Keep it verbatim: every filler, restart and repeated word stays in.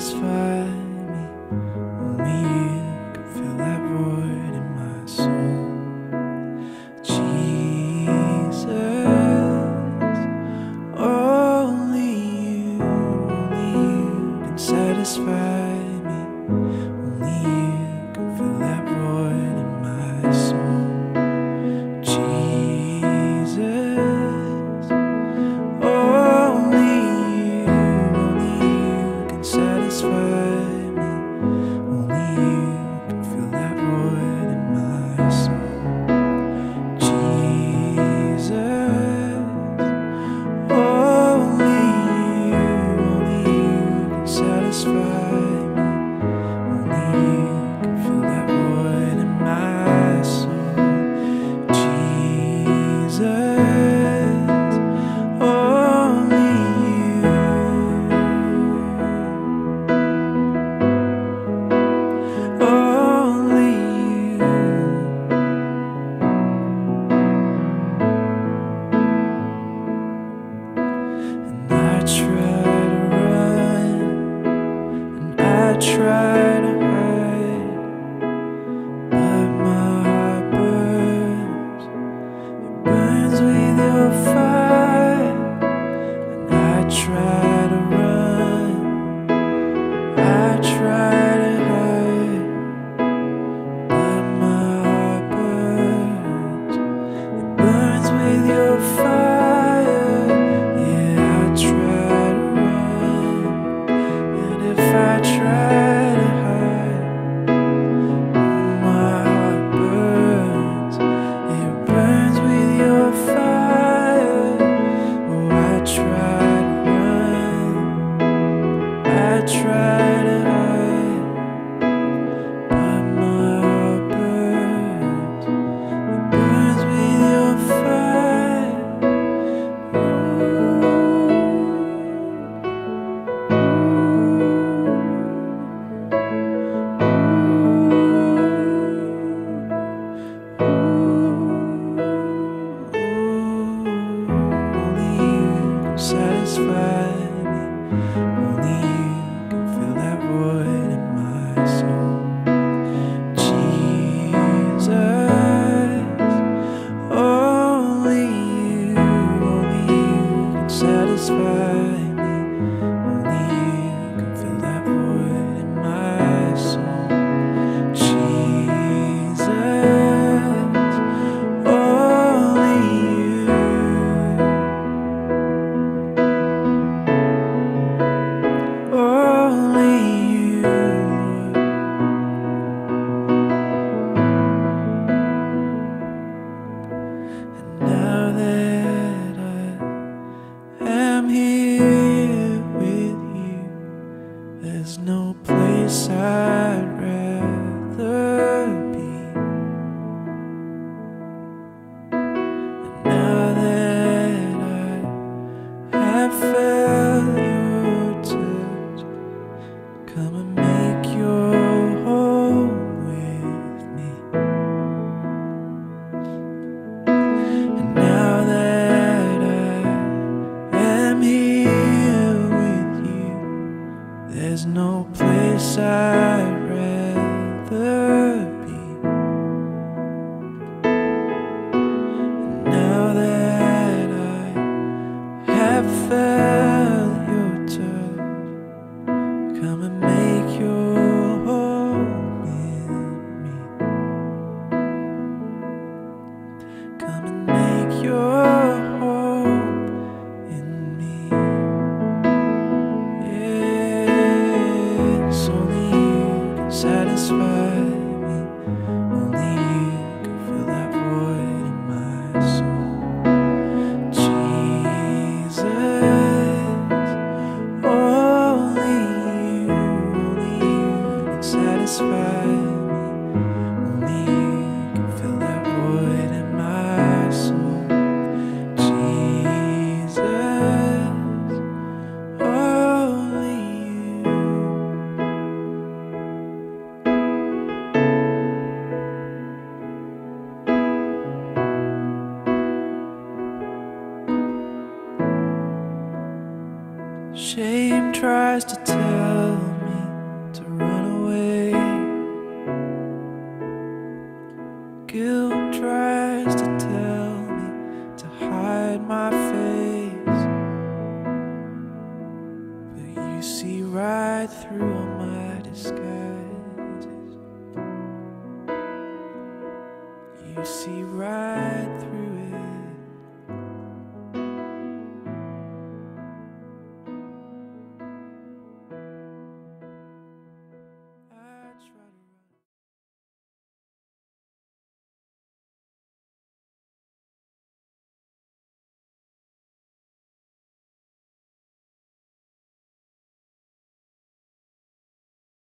satisfy me. Only you can fill that void in my soul. Jesus, only you, only you can satisfy me. Only you can fill that void in my soul. Shame tries to tell me right through all my disguise.